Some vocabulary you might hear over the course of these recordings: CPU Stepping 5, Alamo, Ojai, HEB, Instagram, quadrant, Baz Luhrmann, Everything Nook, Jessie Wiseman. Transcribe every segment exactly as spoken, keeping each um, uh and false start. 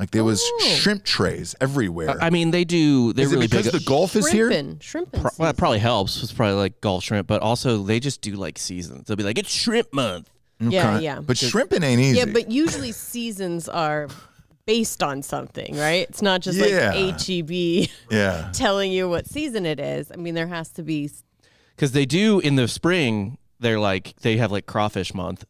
Like there was oh. shrimp trays everywhere. Uh, I mean, they do. They're is really it because big. Because the Gulf is shrimpin', here? Shrimpin'. Pro well, that probably helps. It's probably like Gulf shrimp, but also they just do like seasons. They'll be like, it's shrimp month. Okay. Yeah, yeah. But shrimping ain't easy. Yeah, but usually seasons are based on something, right? It's not just yeah. like H E B yeah. telling you what season it is. I mean, there has to be. Because they do in the spring, they're like, they have like crawfish month.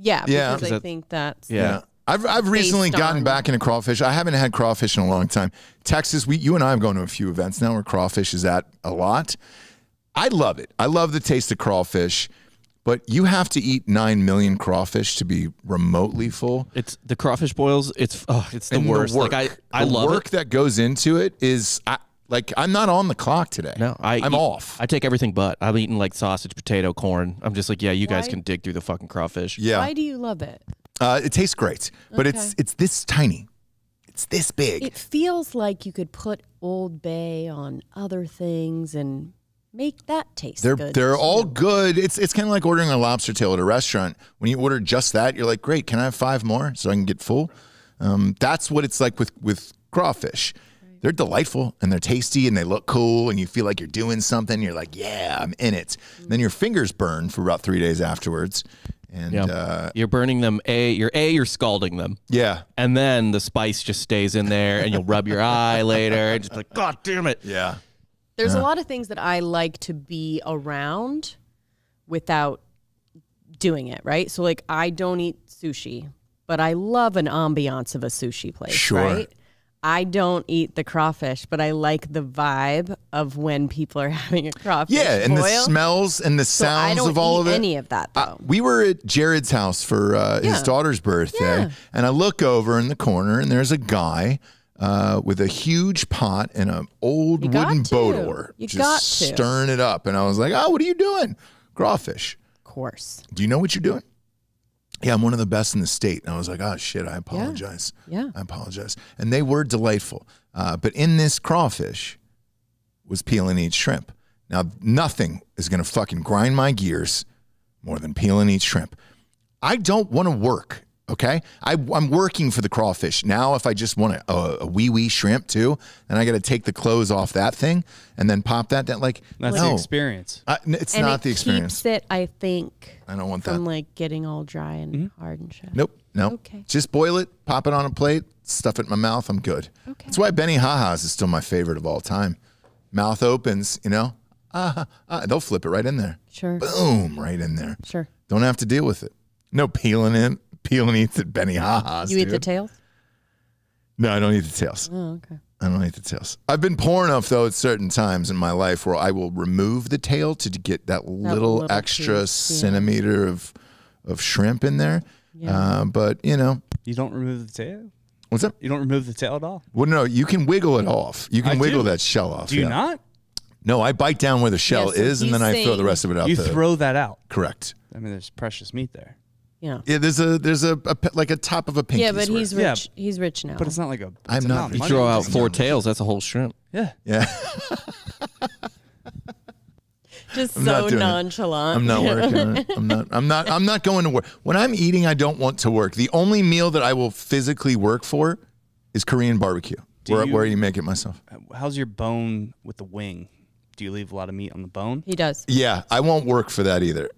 Yeah, yeah. Because I think that's. Yeah. Like, I've, I've recently gotten back into crawfish. I haven't had crawfish in a long time. Texas, we, you and I have gone to a few events now where crawfish is at a lot. I love it. I love the taste of crawfish, but you have to eat nine million crawfish to be remotely full. It's the crawfish boils. It's oh, it's the and worst. The work, like I, I the love work it. that goes into it is I, like I'm not on the clock today. No, I I'm eat, off. I take everything but I'm eating like sausage, potato, corn. I'm just like, yeah, you Why? guys can dig through the fucking crawfish. Yeah. Why do you love it? Uh, it tastes great, but okay. it's it's this tiny. It's this big. It feels like you could put Old Bay on other things and make that taste they're, good. They're all good. It's it's kind of like ordering a lobster tail at a restaurant. When you order just that, you're like, great, can I have five more so I can get full? Um, that's what it's like with, with crawfish. They're delightful and they're tasty and they look cool and you feel like you're doing something. You're like, yeah, I'm in it. Mm-hmm. And then your fingers burn for about three days afterwards. And yep. uh, you're burning them. A you're a you're scalding them. Yeah, and then the spice just stays in there, and you'll rub your eye later, and just like, God damn it. Yeah, there's uh. a lot of things that I like to be around without doing it. Right, so like I don't eat sushi, but I love an ambiance of a sushi place. Sure. Right? I don't eat the crawfish, but I like the vibe of when people are having a crawfish Yeah, and boil. the smells and the sounds so of all of it. I don't eat any of that, though. Uh, we were at Jared's house for uh, yeah. his daughter's birthday, yeah. and I look over in the corner, and there's a guy uh, with a huge pot and an old you wooden bodor. You just got to. stirring it up, and I was like, oh, what are you doing? Crawfish. Of course. Do you know what you're doing? Yeah, I'm one of the best in the state. And I was like, oh, shit, I apologize. Yeah, yeah. I apologize. And they were delightful. Uh, but in this crawfish was peel and eat shrimp. Now, nothing is going to fucking grind my gears more than peel and eat shrimp. I don't want to work, okay? I, I'm working for the crawfish. Now, if I just want a, a, a wee-wee shrimp, too, and I got to take the clothes off that thing and then pop that. that like, That's no. the experience. I, it's and not it the experience. Keeps it, I think. I don't want that. From like getting all dry and mm-hmm. hard and shit. Nope, nope. Okay. Just boil it, pop it on a plate, stuff it in my mouth. I'm good. Okay. That's why Benihaha's is still my favorite of all time. Mouth opens, you know, ah, ah, they'll flip it right in there. Sure. Boom, right in there. Sure. Don't have to deal with it. No peeling in, peeling eats at Benihaha's. You dude. eat the tails? No, I don't eat the tails. Oh, okay. I don't eat the tails. I've been poor enough, though, at certain times in my life where I will remove the tail to get that, that little, little extra piece, centimeter yeah. of of shrimp in there. Yeah. Uh, but, you know. You don't remove the tail? What's up? You don't remove the tail at all? Well, no, you can wiggle it off. You can I wiggle do. that shell off. Do you yeah. not? No, I bite down where the shell yes, is, and then I throw the rest of it out. You the, throw that out? Correct. I mean, there's precious meat there. Yeah. yeah, there's a there's a, a like a top of a pinky. Yeah, but swear. he's rich. Yeah. He's rich now. But it's not like a. I'm not. You throw out four tails. That's a whole shrimp. Yeah. Yeah. Just I'm so nonchalant. It. I'm not working. on it. I'm not. I'm not. I'm not going to work. When I'm eating, I don't want to work. The only meal that I will physically work for is Korean barbecue. Do where you, where you make it myself. How's your bone with the wing? Do you leave a lot of meat on the bone? He does. Yeah, I won't work for that either.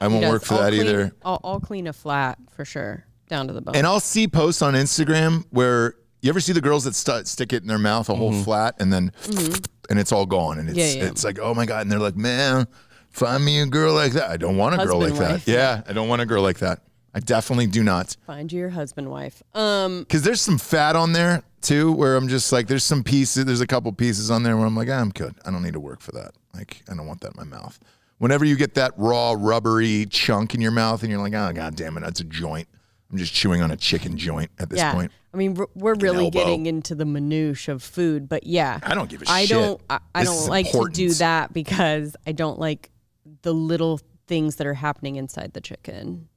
I won't work for I'll that clean, either. I'll, I'll clean a flat for sure, down to the bone. And I'll see posts on Instagram where you ever see the girls that st stick it in their mouth a mm-hmm. whole flat and then mm-hmm. and it's all gone and it's yeah, yeah. it's like, oh my God, and they're like, man, find me a girl like that. I don't want a husband girl like wife. that. Yeah, I don't want a girl like that. I definitely do not. Find your husband wife. Um, because there's some fat on there too, where I'm just like, there's some pieces, there's a couple pieces on there where I'm like, ah, I'm good. I don't need to work for that. Like, I don't want that in my mouth. Whenever you get that raw, rubbery chunk in your mouth and you're like, oh, God damn it, that's a joint. I'm just chewing on a chicken joint at this yeah. point. I mean, we're really getting into the minutiae of food, but yeah. I don't give a I shit. Don't, I, I don't like important. to do that because I don't like the little things that are happening inside the chicken.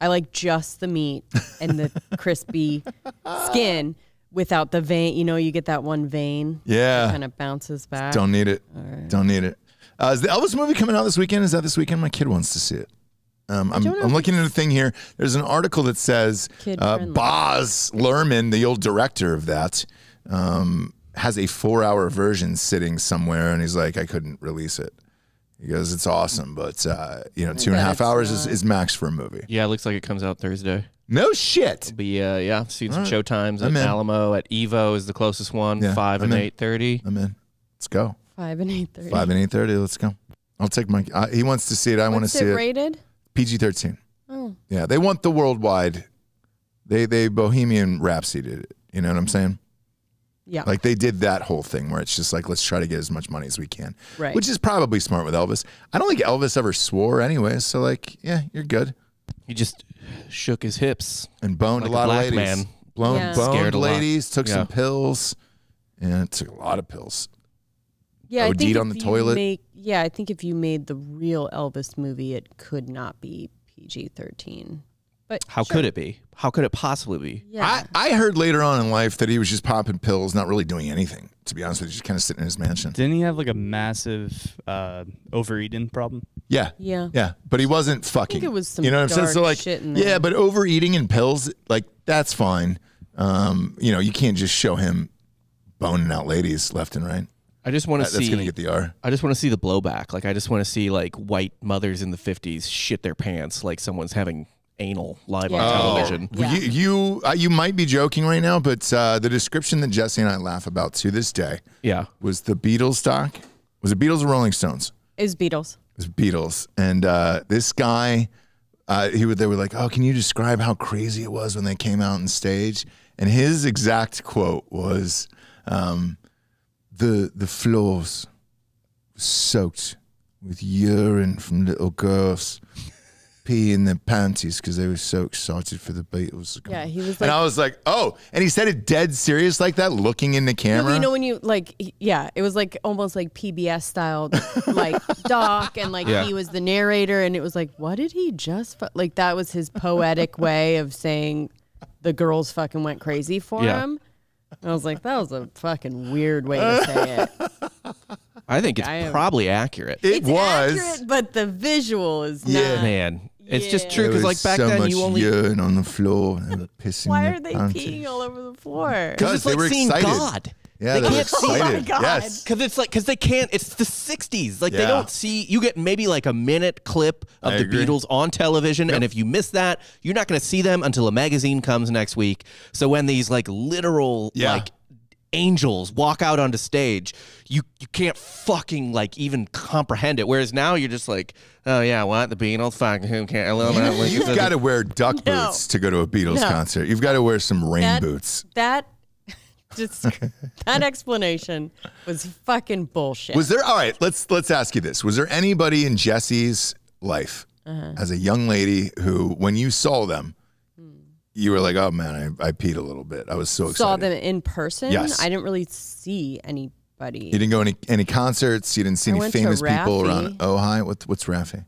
I like just the meat and the crispy skin without the vein. You know, you get that one vein. Yeah. That kind of bounces back. Don't need it. All right. Don't need it. Uh, is the Elvis movie coming out this weekend? Is that this weekend? My kid wants to see it. Um, I'm, I'm looking at a thing here. There's an article that says uh, Baz Luhrmann, the old director of that, um, has a four-hour version sitting somewhere, and he's like, I couldn't release it. He goes, it's awesome, but uh, you know, two and a half hours is, is max for a movie. Yeah, it looks like it comes out Thursday. No shit. Be uh, yeah, I've seen some right. showtimes at Alamo, at Evo is the closest one, yeah, five I'm and eight thirty. I'm in. Let's go. Five and eight thirty. Five and eight thirty. Let's go. I'll take my. Uh, he wants to see it. I want to see it. Rated P G thirteen. Oh. Yeah, they want the worldwide. They they Bohemian Rhapsody. You know what I'm saying? Yeah. Like they did that whole thing where it's just like, let's try to get as much money as we can. Right. Which is probably smart with Elvis. I don't think Elvis ever swore anyway. So like, yeah, you're good. He just shook his hips. And boned like a lot a black of ladies. Man. Blown, yeah. Boned ladies, took yeah. some pills. And it took a lot of pills. Yeah, O D'd I think on the toilet. Make, yeah, I think if you made the real Elvis movie, it could not be P G thirteen. But how sure. could it be? How could it possibly be? Yeah. I, I heard later on in life that he was just popping pills, not really doing anything, to be honest with you, just kind of sitting in his mansion. Didn't he have like a massive uh, overeating problem? Yeah. Yeah. Yeah. But he wasn't fucking. I think it was some you know what dark I'm saying? So like, shit in there. Yeah, but overeating and pills, like, that's fine. Um, you know, you can't just show him boning out ladies left and right. I just want to see. That's gonna get the R. I just want to see the blowback. Like, I just want to see like white mothers in the fifties shit their pants like someone's having anal live yeah. on television. Oh, yeah. You you, uh, you might be joking right now, but uh, the description that Jesse and I laugh about to this day. Yeah, was the Beatles doc? Was it Beatles or Rolling Stones? It was Beatles. It was Beatles, and uh, this guy, uh, he would. They were like, "Oh, can you describe how crazy it was when they came out on stage?" And his exact quote was, um, "the the floors soaked with urine from little girls." In their panties because they were so excited for the Beatles. Yeah, he was like, and I was like, oh, and he said it dead serious like that, looking in the camera. You know when you like, yeah, it was like almost like P B S style, like doc, and like yeah. he was the narrator, and it was like, what did he just like? That was his poetic way of saying the girls fucking went crazy for yeah. him. And I was like, that was a fucking weird way to say it. I think it's I probably am. accurate. It it's was, accurate, but the visual is yeah, not. man. It's yeah. just true because like back so then much you only urine on the floor and pissing. Why are they panties. peeing all over the floor? Because it's like they were seeing excited. God. Yeah, they, they can't see my God. Yes. Cause it's like, cause they can't, it's the sixties. Like yeah. they don't see, you get maybe like a minute clip of I the agree. Beatles on television. Yep. And if you miss that, you're not going to see them until a magazine comes next week. So when these like literal, yeah. like angels walk out onto stage, you, you can't fucking like even comprehend it. Whereas now you're just like, oh yeah, what? The Beatles? Fuck, who can't? You, you've got to wear duck no. boots to go to a Beatles no. concert. You've got to wear some rain that, boots. That Just that explanation was fucking bullshit. Was there all right, let's let's ask you this. Was there anybody in Jessie's life uh-huh. as a young lady who when you saw them, you were like, oh man, I, I peed a little bit. I was so excited. Saw them in person? Yes. I didn't really see anybody. You didn't go any any concerts, you didn't see I any famous people around Ojai. What what's Raffi?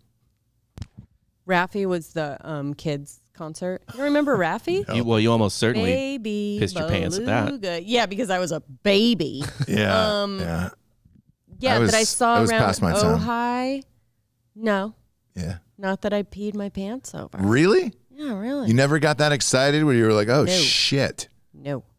Raffi was the um kids. Concert. You remember Raffi? No. You, well, you almost certainly baby pissed your pants at that. Yeah, because I was a baby. yeah, um, yeah. Yeah, I was, that I saw I around Ojai. No. Yeah. Not that I peed my pants over. Really? Yeah, really. You never got that excited where you were like, oh, no. shit. No.